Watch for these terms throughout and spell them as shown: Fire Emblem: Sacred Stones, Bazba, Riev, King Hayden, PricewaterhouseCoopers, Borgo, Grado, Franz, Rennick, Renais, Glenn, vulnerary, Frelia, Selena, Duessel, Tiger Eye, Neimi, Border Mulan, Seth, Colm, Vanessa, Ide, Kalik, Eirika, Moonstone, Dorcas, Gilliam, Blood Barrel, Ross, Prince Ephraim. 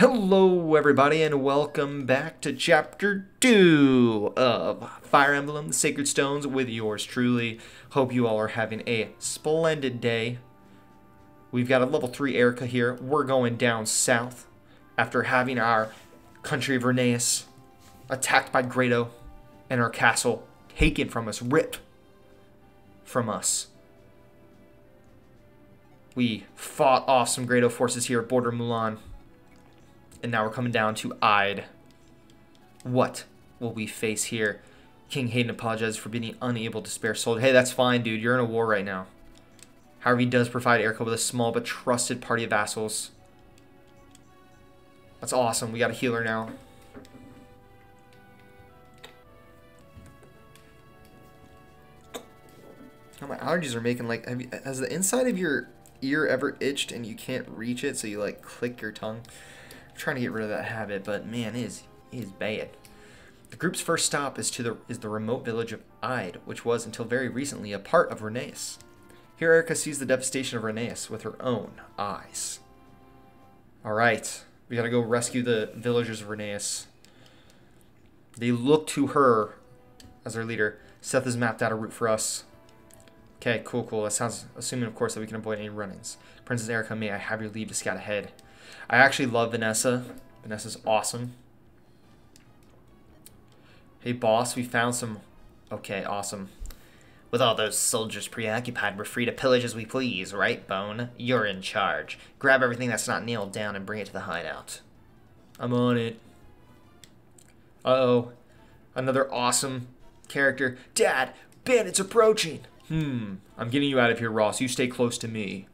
Hello everybody and welcome back to Chapter 2 of Fire Emblem: Sacred Stones with yours truly. Hope you all are having a splendid day. We've got a level 3 Eirika here. We're going down south after having our country of Renais attacked by Grado and our castle taken from us, ripped from us. We fought off some Grado forces here at Border Mulan. And now we're coming down to Ide. What will we face here? King Hayden apologizes for being unable to spare soldiers. Hey, that's fine, dude. You're in a war right now. However, he does provide Eirika with a small but trusted party of vassals. That's awesome. We got a healer now. Oh, my allergies are making like... Has the inside of your ear ever itched and you can't reach it, so you like click your tongue? Trying to get rid of that habit, but man, it is bad. The group's first stop is the remote village of Ide, which was until very recently a part of Renais. Here Eirika sees the devastation of Renais with her own eyes. Alright, we gotta go rescue the villagers of Renais. They look to her as their leader. Seth has mapped out a route for us. Okay, cool. That sounds, assuming of course that we can avoid any run-ins. Princess Eirika, may I have your leave to scout ahead? I actually love Vanessa. Vanessa's awesome. Hey, boss, we found some... Okay, awesome. With all those soldiers preoccupied, we're free to pillage as we please, right, Bone? You're in charge. Grab everything that's not nailed down and bring it to the hideout. I'm on it. Uh-oh. Another awesome character. Dad, bandits approaching! I'm getting you out of here, Ross. You stay close to me.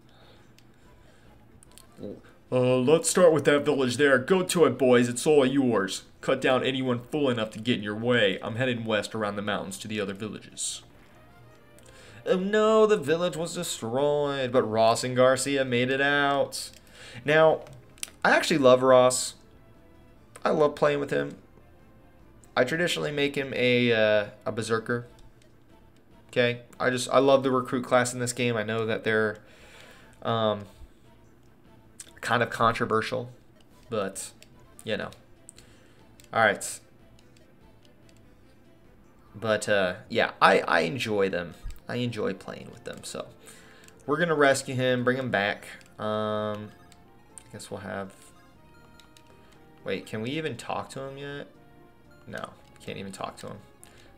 Ooh. Let's start with that village there. Go to it, boys. It's all yours. Cut down anyone fool enough to get in your way. I'm heading west around the mountains to the other villages. Oh no, the village was destroyed, but Ross and Garcia made it out. Now, I actually love Ross. I love playing with him. I traditionally make him a berserker. Okay, I love the recruit class in this game. I know that they're, kind of controversial, but you know. All right, but yeah, I enjoy them. I enjoy playing with them. So we're gonna rescue him, bring him back. I guess we'll have... Wait, can we even talk to him yet? No, can't even talk to him.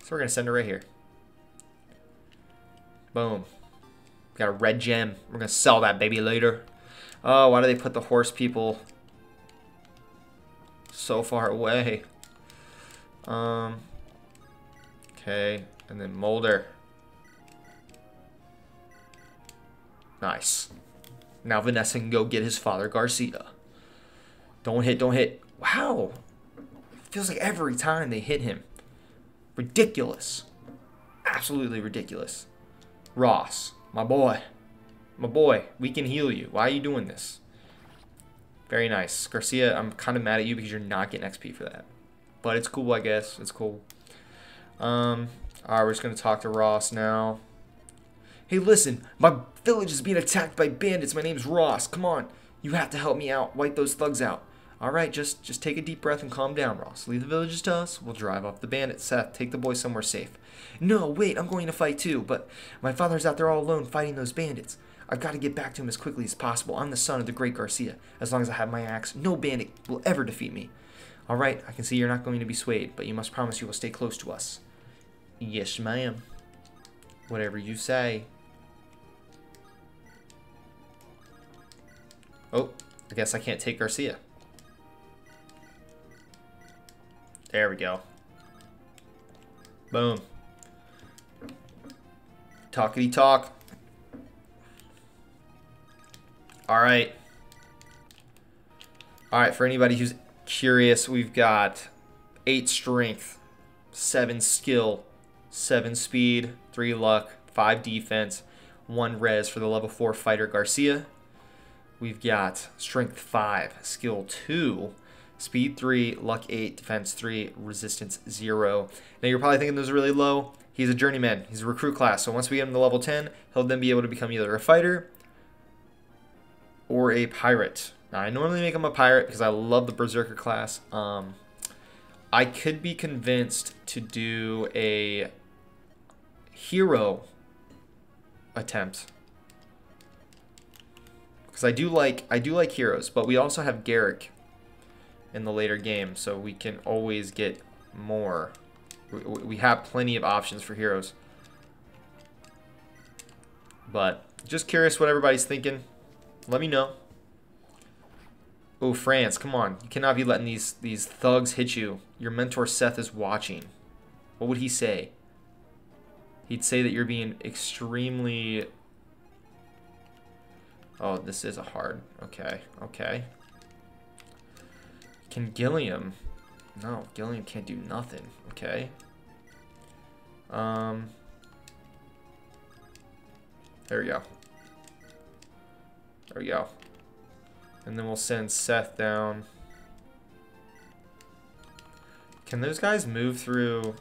So we're gonna send her right here. Boom. Got a red gem. We're gonna sell that baby later. Oh, why do they put the horse people so far away? Okay, and then Moulder. Nice. Now Vanessa can go get his father, Garcia. Don't hit, don't hit. Wow. Feels like every time they hit him. Ridiculous. Absolutely ridiculous. Ross, my boy. My boy, we can heal you. Why are you doing this? Very nice. Garcia, I'm kind of mad at you because you're not getting XP for that. But it's cool, I guess. It's cool. All right, we're just going to talk to Ross now. Hey, listen. My village is being attacked by bandits. My name's Ross. Come on. You have to help me out. Wipe those thugs out. All right, just take a deep breath and calm down, Ross. Leave the villages to us. We'll drive off the bandits. Seth, take the boys somewhere safe. No, wait. I'm going to fight too, but my father's out there all alone fighting those bandits. I've got to get back to him as quickly as possible. I'm the son of the great Garcia. As long as I have my axe, no bandit will ever defeat me. All right, I can see you're not going to be swayed, but you must promise you will stay close to us. Yes, ma'am. Whatever you say. Oh, I guess I can't take Garcia. There we go. Boom. Talkity talk. Alright. Alright, for anybody who's curious, we've got 8 strength, 7 skill, 7 speed, 3 luck, 5 defense, 1 res for the level 4 fighter Garcia. We've got strength 5, skill 2, speed 3, luck 8, defense 3, resistance 0. Now you're probably thinking those are really low. He's a journeyman. He's a recruit class. So once we get him to level 10, he'll then be able to become either a fighter or a pirate. Now, I normally make him a pirate because I love the Berserker class. I could be convinced to do a hero attempt. Because I do like heroes, but we also have Garrick in the later game, so we can always get more. We have plenty of options for heroes. But just curious what everybody's thinking. Let me know. Oh, France, come on. You cannot be letting these thugs hit you. Your mentor Seth is watching. What would he say? He'd say that you're being extremely... Oh, this is a hard. Okay, okay. Can Gilliam? No, Gilliam can't do nothing. Okay. There we go. There we go. And then we'll send Seth down. Can those guys move through?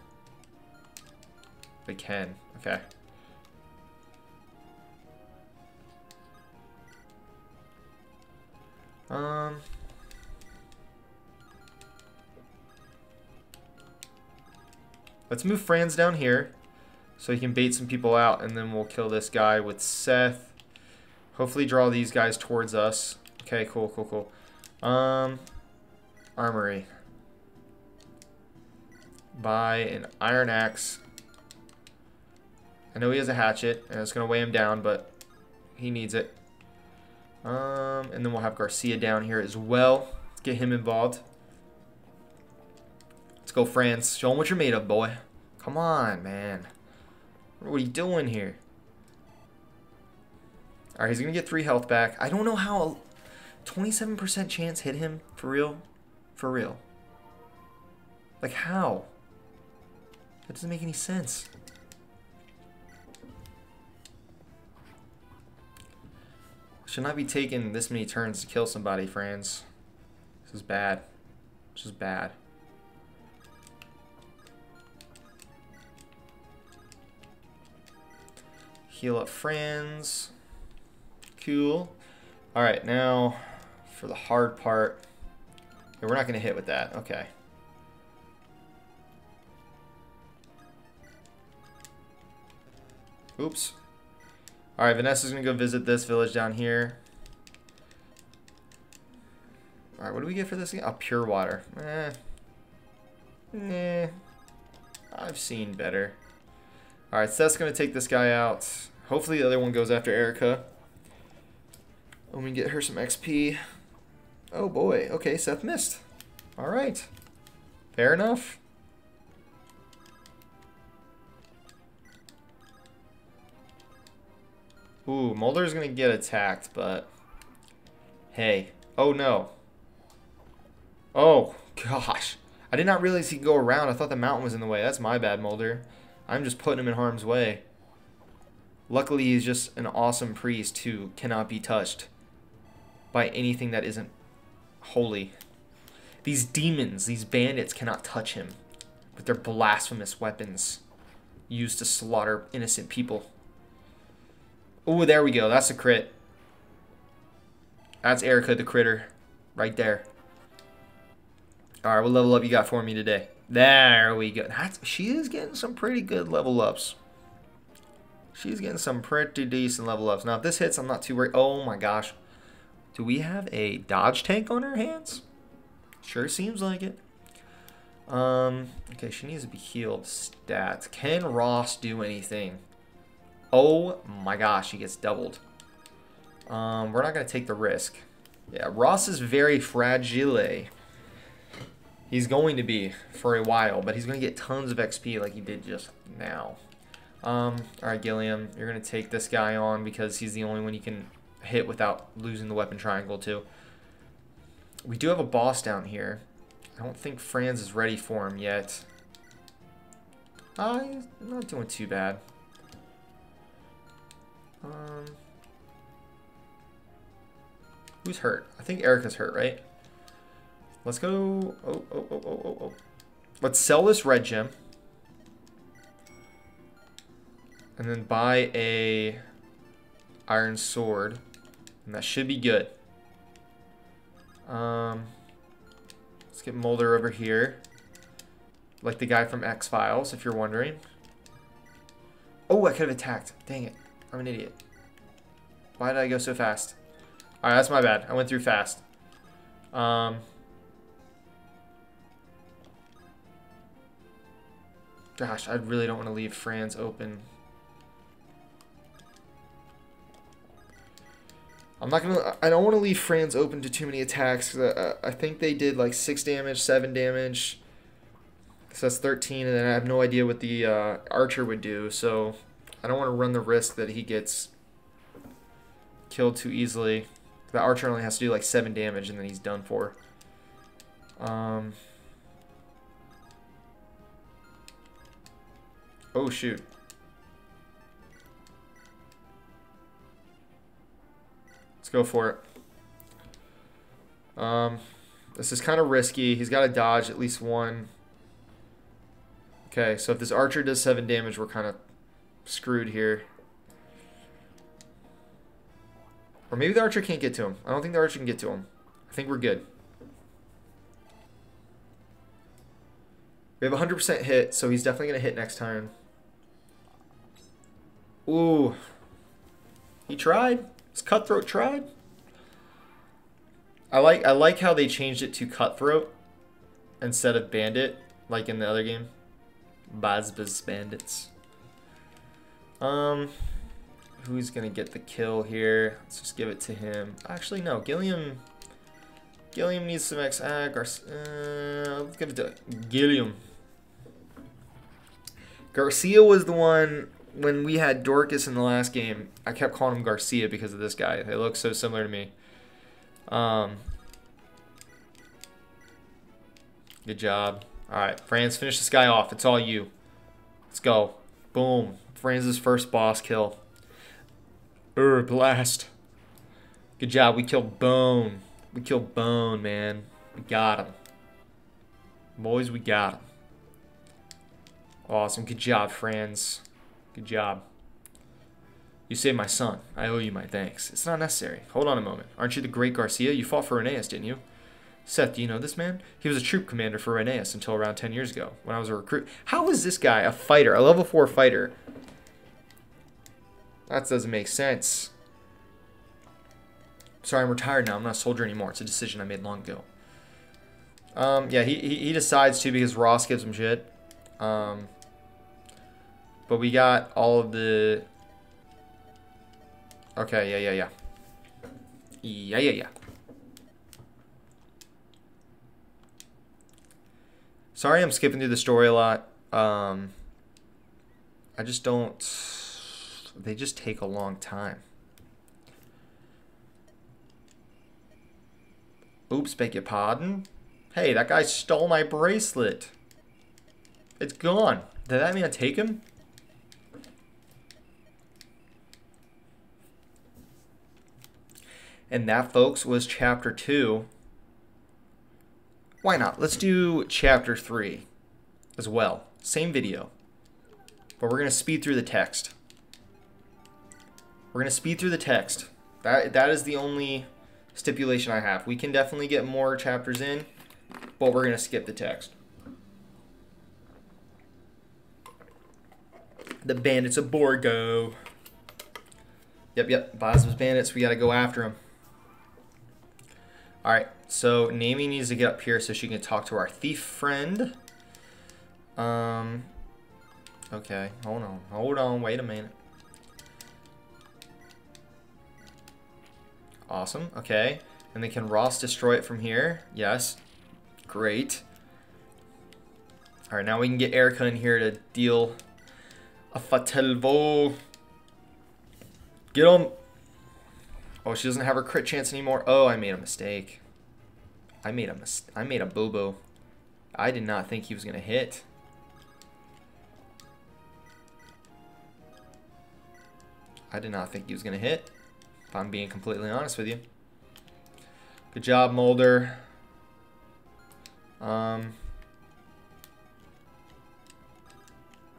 They can. Okay. Let's move Franz down here so he can bait some people out, and then we'll kill this guy with Seth. Hopefully draw these guys towards us. Okay, cool, cool, cool. Armory. Buy an iron axe. I know he has a hatchet, and it's going to weigh him down, but he needs it. And then we'll have Garcia down here as well. Let's get him involved. Let's go, Franz. Show him what you're made of, boy. Come on, man. What are you doing here? All right, he's going to get 3 health back. I don't know how a 27% chance hit him. For real? For real. Like, how? That doesn't make any sense. Should not be taking this many turns to kill somebody, friends. This is bad. This is bad. Heal up, friends. Cool. Alright, now for the hard part. Yeah, we're not going to hit with that. Okay. Oops. Alright, Vanessa's going to go visit this village down here. Alright, what do we get for this again? Oh, pure water. Nah. I've seen better. Alright, Seth's going to take this guy out. Hopefully the other one goes after Eirika. Let me get her some XP. Oh boy. Okay, Seth missed. Alright. Fair enough. Ooh, Moulder's gonna get attacked, but hey. Oh no. Oh gosh. I did not realize he could go around. I thought the mountain was in the way. That's my bad, Moulder. I'm just putting him in harm's way. Luckily, he's just an awesome priest who cannot be touched by anything that isn't holy. These demons, these bandits cannot touch him with their blasphemous weapons used to slaughter innocent people. Oh, there we go. That's a crit. That's Eirika the critter right there. All right, what level up you got for me today? There we go. She is getting some pretty good level ups. She's getting some pretty decent level ups. Now, if this hits, I'm not too worried. Oh, my gosh. Do we have a dodge tank on her hands? Sure seems like it. Okay, she needs to be healed. Stats. Can Ross do anything? Oh my gosh, he gets doubled. We're not going to take the risk. Yeah, Ross is very fragile. He's going to be for a while, but he's going to get tons of XP like he did just now. Alright, Gilliam, you're going to take this guy on because he's the only one you can hit without losing the weapon triangle to. We do have a boss down here. I don't think Franz is ready for him yet. He's not doing too bad. Who's hurt? I think Eirika's hurt, right? Let's go. Oh. Let's sell this red gem. And then buy a iron sword. And that should be good. Get Moulder over here. Like the guy from X-Files, if you're wondering. Oh, I could have attacked. Dang it. I'm an idiot. Why did I go so fast? Alright, that's my bad. I went through fast. Gosh, I really don't want to leave Franz open. I don't want to leave Franz open to too many attacks. I think they did like 6 damage, 7 damage. So that's 13, and then I have no idea what the archer would do. So I don't want to run the risk that he gets killed too easily. The archer only has to do like 7 damage, and then he's done for. Oh, shoot. Let's go for it. This is kind of risky. He's got to dodge at least one. Okay, so if this archer does 7 damage, we're kind of screwed here. Or maybe the archer can't get to him. I don't think the archer can get to him. I think we're good. We have 100% hit, so he's definitely going to hit next time. Ooh. He tried. Cutthroat tried. I like how they changed it to Cutthroat instead of Bandit, like in the other game. Bazba's Bandits. Who's gonna get the kill here? Let's just give it to him. Actually, no. Gilliam needs some X. Let's give it to Gilliam. Garcia was the one. When we had Dorcas in the last game, I kept calling him Garcia because of this guy. They look so similar to me. Good job. All right, Franz, finish this guy off. It's all you. Let's go. Boom. Franz's first boss kill. Blast. Good job. We killed Bone. We killed Bone, man. We got him. Boys, we got him. Awesome. Good job, Franz. Good job. You saved my son. I owe you my thanks. It's not necessary. Hold on a moment. Aren't you the great Garcia? You fought for Renais, didn't you? Seth, do you know this man? He was a troop commander for Renais until around 10 years ago when I was a recruit. How is this guy a fighter? A level 4 fighter. That doesn't make sense. Sorry, I'm retired now. I'm not a soldier anymore. It's a decision I made long ago. Yeah, he decides to because Ross gives him shit. But we got all of the... Okay, yeah. Sorry I'm skipping through the story a lot. I just don't... They just take a long time. Oops, beg your pardon? Hey, that guy stole my bracelet. It's gone. Did that mean I take him? And that, folks, was Chapter 2. Why not? Let's do Chapter 3 as well. Same video. But we're going to speed through the text. We're going to speed through the text. That is the only stipulation I have. We can definitely get more chapters in, but we're going to skip the text. The Bandits of Borgo. Yep. Bazba's Bandits. We got to go after them. Alright, so Neimi needs to get up here so she can talk to our thief friend. Okay, hold on, wait a minute. Awesome, okay. And then can Ross destroy it from here? Yes. Great. Alright, now we can get Eirika in here to deal a fatal blow. Get him. Oh, she doesn't have her crit chance anymore. Oh, I made a mistake. I made a boo-boo. I did not think he was going to hit. If I'm being completely honest with you. Good job, Moulder.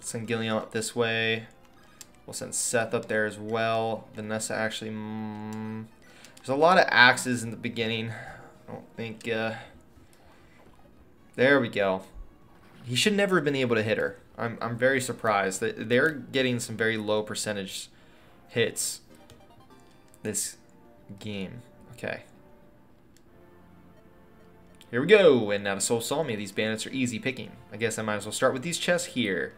Send Gilliam up this way. We'll send Seth up there as well. Vanessa actually... there's a lot of axes in the beginning. I don't think... There we go. He should never have been able to hit her. I'm very surprised. They're getting some very low percentage hits this game. Okay. Here we go. And now to Soul Salmi. These bandits are easy picking. I guess I might as well start with these chests here.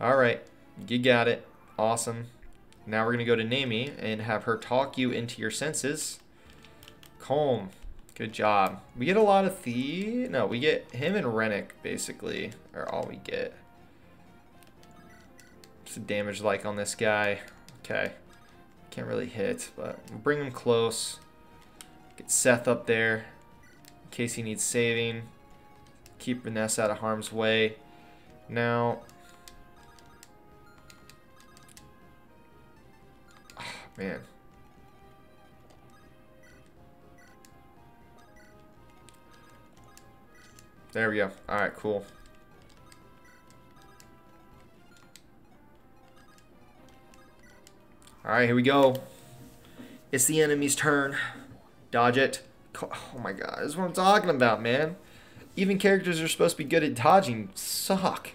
Alright. You got it. Awesome. Now we're going to go to Neimi and have her talk you into your senses. Colm. Good job. We get a lot of the... No, we get him and Rennick, basically, are all we get. What's the damage like on this guy? Okay. Can't really hit, but we'll bring him close. Get Seth up there in case he needs saving. Keep Vanessa out of harm's way. Now... Oh, man. There we go. Alright, cool. Alright, here we go. It's the enemy's turn. Dodge it. Oh my god, this is what I'm talking about, man. Even characters who are supposed to be good at dodging suck.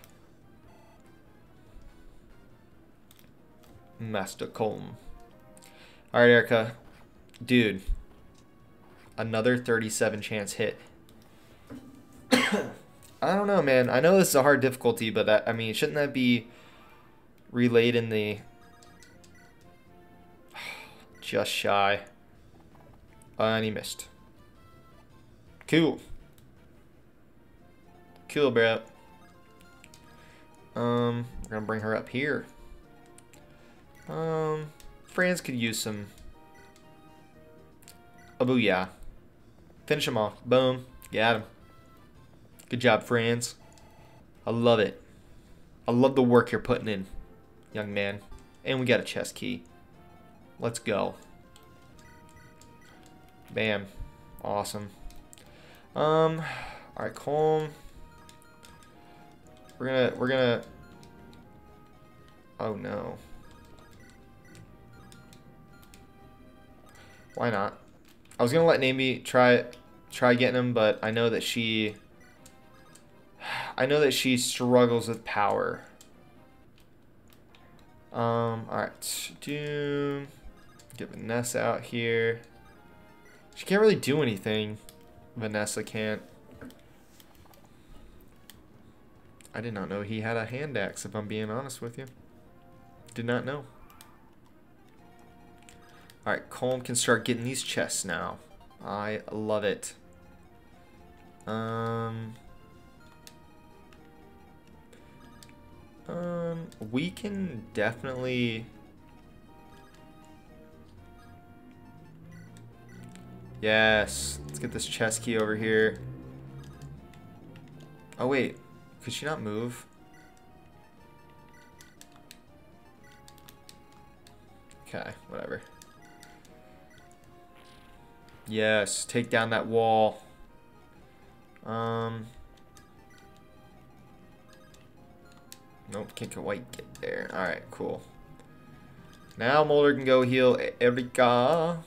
Master Colm. Alright, Eirika. Dude. Another 37 chance hit. I don't know, man. I know this is a hard difficulty, but I mean, shouldn't that be relayed in the just shy? And he missed. Cool. Cool, bro. We're gonna bring her up here. Franz could use some. A booyah. Finish him off. Boom. Got him. Good job, friends. I love it. I love the work you're putting in, young man. And we got a chest key. Let's go. Bam. Awesome. Alright, Colm. We're gonna Oh no. Why not? I was gonna let Neimi try getting him, but I know that she struggles with power. Alright. Doom. Get Vanessa out here. She can't really do anything. Vanessa can't. I did not know he had a hand axe, if I'm being honest with you. Did not know. Alright, Colm can start getting these chests now. I love it. We can definitely... Yes. Let's get this chest key over here. Oh, wait. Could she not move? Okay, whatever. Yes. Take down that wall. Nope, can't quite get there. Alright, cool. Now Moulder can go heal Eirika.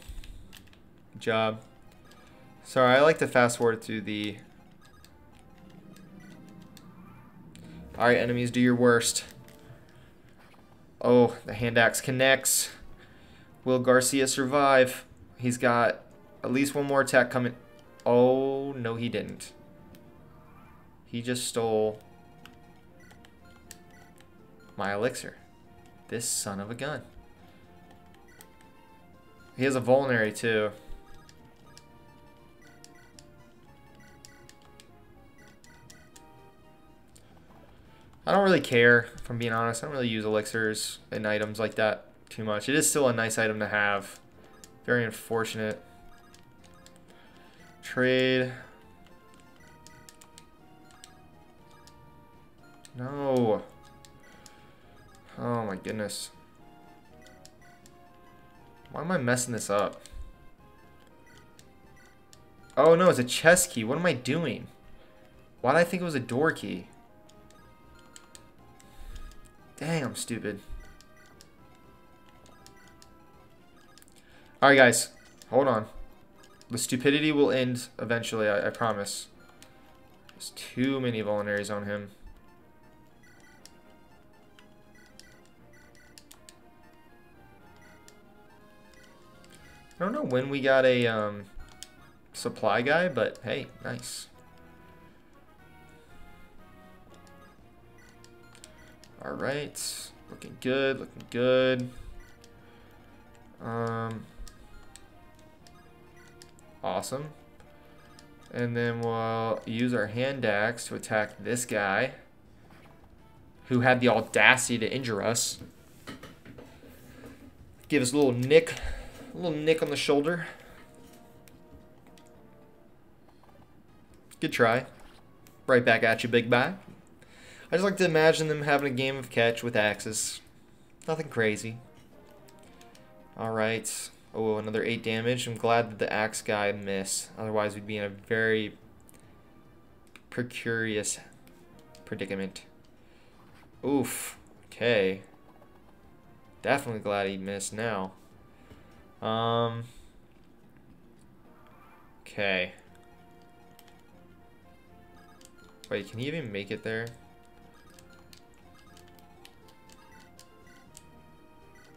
Good job. Sorry, I like to fast forward through the... Alright, enemies, do your worst. Oh, the hand axe connects. Will Garcia survive? He's got at least one more attack coming. Oh, no he didn't. He just stole... my elixir. This son of a gun. He has a vulnerary too. I don't really care, if I'm being honest. I don't really use elixirs and items like that too much. It is still a nice item to have. Very unfortunate. Trade. No. Oh my goodness. Why am I messing this up? Oh no, it's a chest key. What am I doing? Why did I think it was a door key? Dang, I'm stupid. Alright guys, hold on. The stupidity will end eventually, I promise. There's too many vulneraries on him. I don't know when we got a supply guy, but hey, nice. All right, looking good, looking good. Awesome. And then we'll use our hand axe to attack this guy who had the audacity to injure us. Give us a little nick on the shoulder. Good try. Right back at you, big bye. I just like to imagine them having a game of catch with axes. Nothing crazy. Alright. Oh, another 8 damage. I'm glad that the axe guy missed. Otherwise, we'd be in a very precarious predicament. Oof. Okay. Definitely glad he missed now. Okay. Wait, can he even make it there?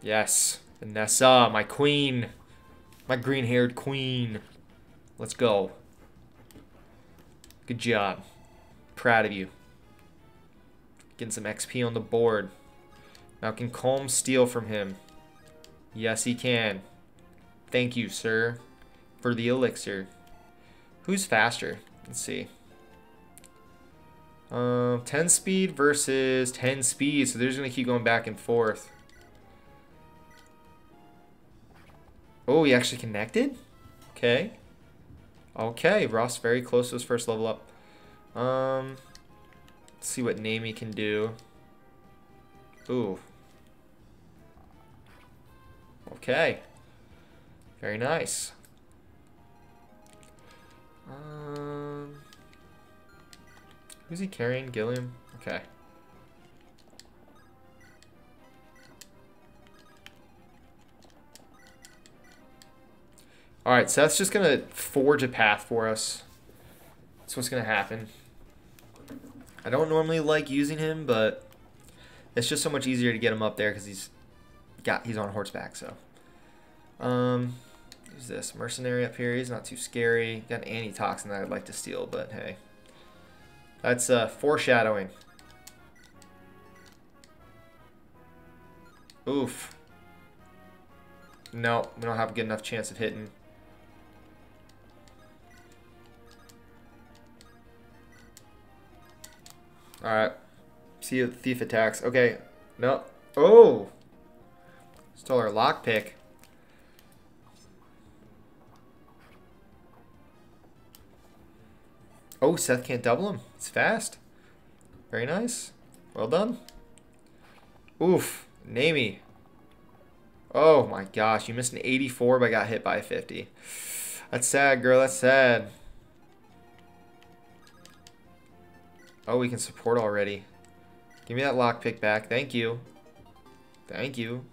Yes. Vanessa, my queen. My green-haired queen. Let's go. Good job. Proud of you. Getting some XP on the board. Now can Colm steal from him? Yes, he can. Thank you, sir, for the elixir. Who's faster? Let's see. 10 speed versus 10 speed, so they're just going to keep going back and forth. Oh, he actually connected? Okay. Okay, Ross very close to his first level up. Let's see what Neimi can do. Ooh. Okay. Very nice. Who's he carrying? Gilliam? Okay. Alright, Seth's just gonna forge a path for us. That's what's gonna happen. I don't normally like using him, but it's just so much easier to get him up there because he's on horseback, so. Who's this? Mercenary up here. He's not too scary. Got an antitoxin that I'd like to steal, but hey. That's foreshadowing. Oof. No, we don't have a good enough chance of hitting. Alright. See if the thief attacks. Okay. No. Oh! Stole our lockpick. Oh, Seth can't double him. It's fast. Very nice. Well done. Oof. Neimi. Oh my gosh. You missed an 84 but got hit by a 50. That's sad, girl. That's sad. Oh, we can support already. Give me that lockpick back. Thank you. Thank you.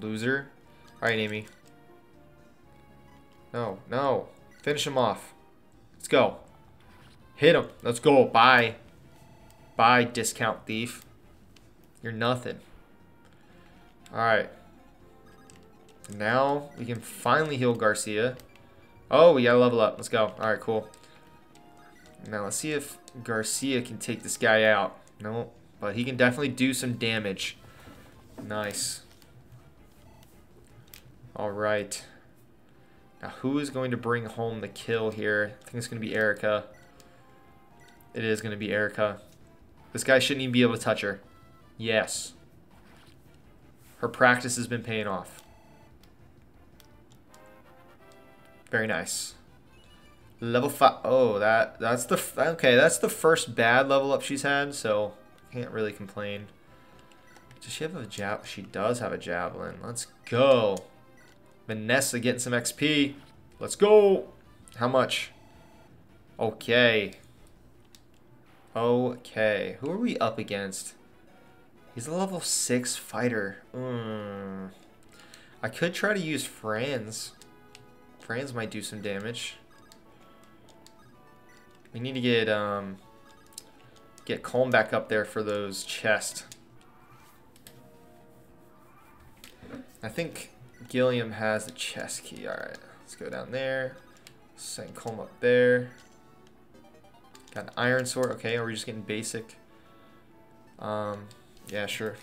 Loser. Alright, Neimi. No, no. Finish him off. Let's go. Hit him. Let's go. Bye. Bye, discount thief. You're nothing. Alright. Now we can finally heal Garcia. Oh, we gotta level up. Let's go. Alright, cool. Now let's see if Garcia can take this guy out. No, but he can definitely do some damage. Nice. Alright. Now, who is going to bring home the kill here? I think it's going to be Eirika. It is going to be Eirika. This guy shouldn't even be able to touch her. Yes. Her practice has been paying off. Very nice. Level 5. Oh, that's the first bad level up she's had, so can't really complain. Does she have a javelin? She does have a javelin. Let's go. Vanessa getting some XP. Let's go. How much? Okay. Okay. Who are we up against? He's a level 6 fighter. I could try to use Franz. Franz might do some damage. We need to get Colm back up there for those chests. I think Gilliam has the chest key. Alright, let's go down there. Send Colm up there. Got an iron sword. Okay, are we just getting basic? Yeah, sure.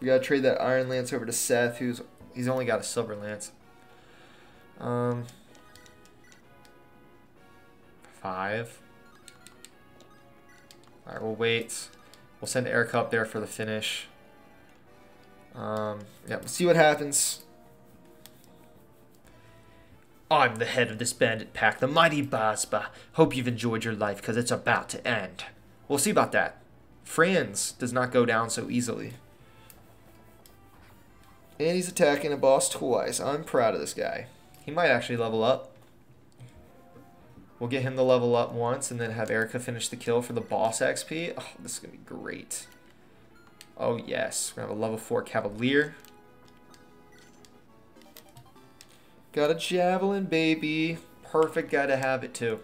We gotta trade that iron lance over to Seth, he's only got a silver lance. 5. Alright, we'll wait. We'll send Eirika up there for the finish. Yeah, we'll see what happens. I'm the head of this bandit pack, the mighty Bazba. Hope you've enjoyed your life, because it's about to end. We'll see about that. Franz does not go down so easily. And he's attacking a boss twice. I'm proud of this guy. He might actually level up. We'll get him to level up once and then have Eirika finish the kill for the boss XP. Oh, this is going to be great. Oh, yes. We're going to have a level 4 Cavalier. Got a Javelin, baby. Perfect guy to have it, too.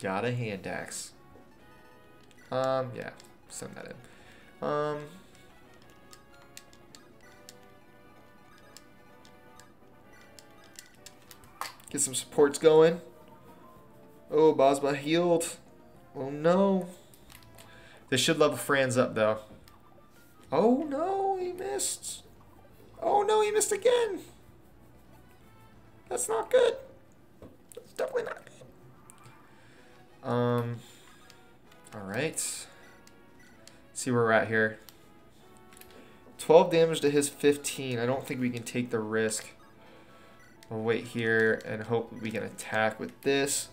Got a Hand Axe. Yeah. Send that in. Get some supports going. Oh, Bazba healed. Oh, no. This should level Franz up, though. Oh, no. He missed. Oh, no. He missed again. That's not good. That's definitely not good. Alright. Let's see where we're at here. 12 damage to his 15. I don't think we can take the risk. We'll wait here and hope we can attack with this.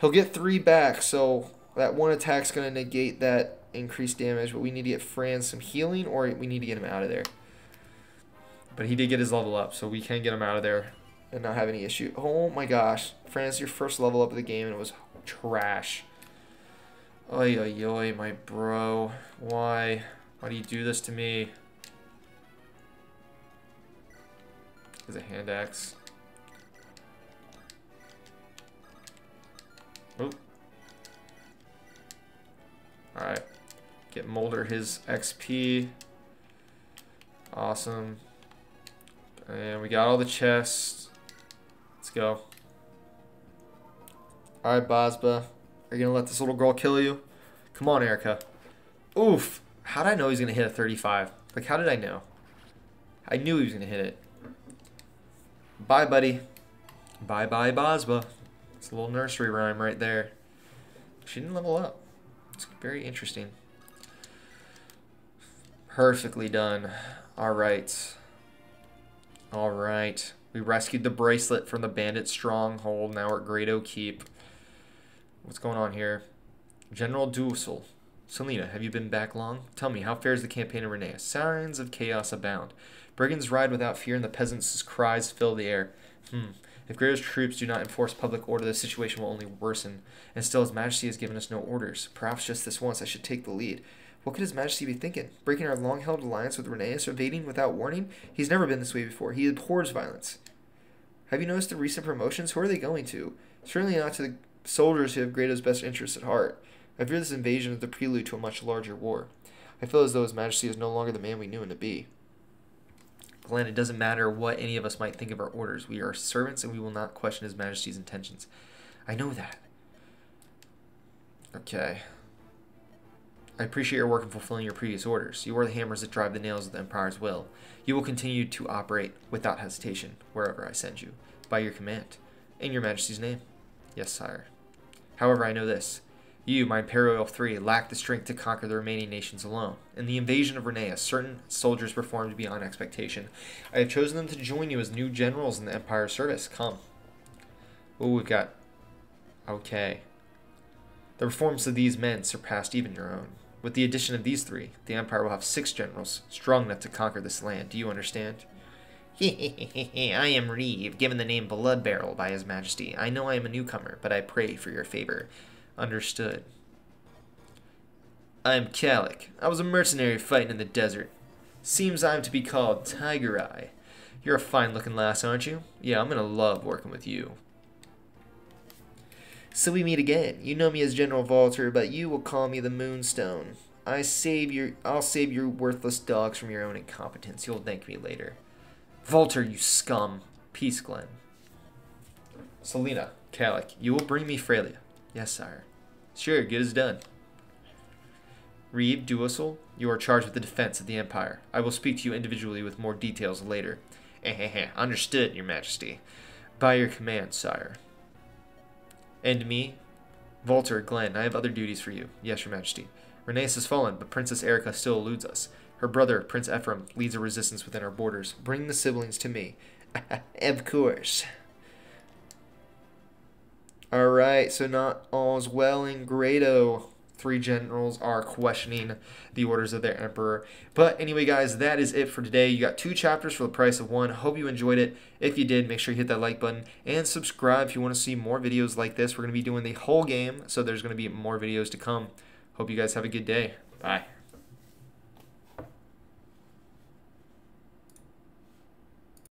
He'll get 3 back, so that one attack's going to negate that increased damage, but we need to get Franz some healing, or we need to get him out of there. But he did get his level up, so we can get him out of there and not have any issue. Oh my gosh. Franz, your first level up of the game, and it was trash. Oy, oy, oy, my bro. Why? Why do you do this to me? There's a hand axe. Oh. Alright. Get Moulder his XP. Awesome. And we got all the chests. Let's go. Alright, Bazba. Are you going to let this little girl kill you? Come on, Eirika. Oof. How did I know he's going to hit a 35? Like, how did I know? I knew he was going to hit it. Bye, buddy. Bye-bye, Bazba. It's a little nursery rhyme right there. She didn't level up. It's very interesting. Perfectly done. Alright. Alright. We rescued the bracelet from the bandit stronghold. Now we're at Grado Keep. What's going on here? General Duessel. Selena, have you been back long? Tell me, how fares the campaign in Renais? Signs of chaos abound. Brigands ride without fear and the peasants' cries fill the air. If Grado's troops do not enforce public order, the situation will only worsen. And still, His Majesty has given us no orders. Perhaps just this once I should take the lead. What could His Majesty be thinking? Breaking our long-held alliance with Renais, evading without warning? He's never been this way before. He abhors violence. Have you noticed the recent promotions? Who are they going to? Certainly not to the soldiers who have Grado's best interests at heart. I fear this invasion is the prelude to a much larger war. I feel as though His Majesty is no longer the man we knew him to be. Glenn, it doesn't matter what any of us might think of our orders. We are servants and we will not question His Majesty's intentions. I know that. Okay. I appreciate your work in fulfilling your previous orders. You are the hammers that drive the nails of the Empire's will. You will continue to operate without hesitation wherever I send you, by your command, in your Majesty's name. Yes, sire. However, I know this. You, my Imperial III, lack the strength to conquer the remaining nations alone. In the invasion of Renais, certain soldiers performed beyond expectation. I have chosen them to join you as new generals in the Empire's service. Come. Oh, we've got... Okay. The reforms of these men surpassed even your own. With the addition of these 3, the Empire will have 6 generals strong enough to conquer this land. Do you understand? I am Riev, given the name Blood Barrel by His Majesty. I know I am a newcomer, but I pray for your favor. Understood. I'm Kalik. I was a mercenary fighting in the desert. Seems I'm to be called Tiger Eye. You're a fine-looking lass, aren't you? Yeah, I'm gonna love working with you. So we meet again. You know me as General Valter, but you will call me the Moonstone. I'll save your worthless dogs from your own incompetence. You'll thank me later. Valter, you scum. Peace, Glenn. Selena, Kalik, you will bring me Frelia. Yes, sire. Sure, good as done. Riev, Duessel, you are charged with the defense of the Empire. I will speak to you individually with more details later. Understood, your majesty. By your command, sire. And me? Valter, Glenn, I have other duties for you. Yes, your majesty. Renais has fallen, but Princess Eirika still eludes us. Her brother, Prince Ephraim, leads a resistance within our borders. Bring the siblings to me. Of course. Alright, so not all's well in Grado. Three generals are questioning the orders of their emperor. But anyway, guys, that is it for today. You got 2 chapters for the price of 1. Hope you enjoyed it. If you did, make sure you hit that like button and subscribe if you want to see more videos like this. We're going to be doing the whole game, so there's going to be more videos to come. Hope you guys have a good day. Bye.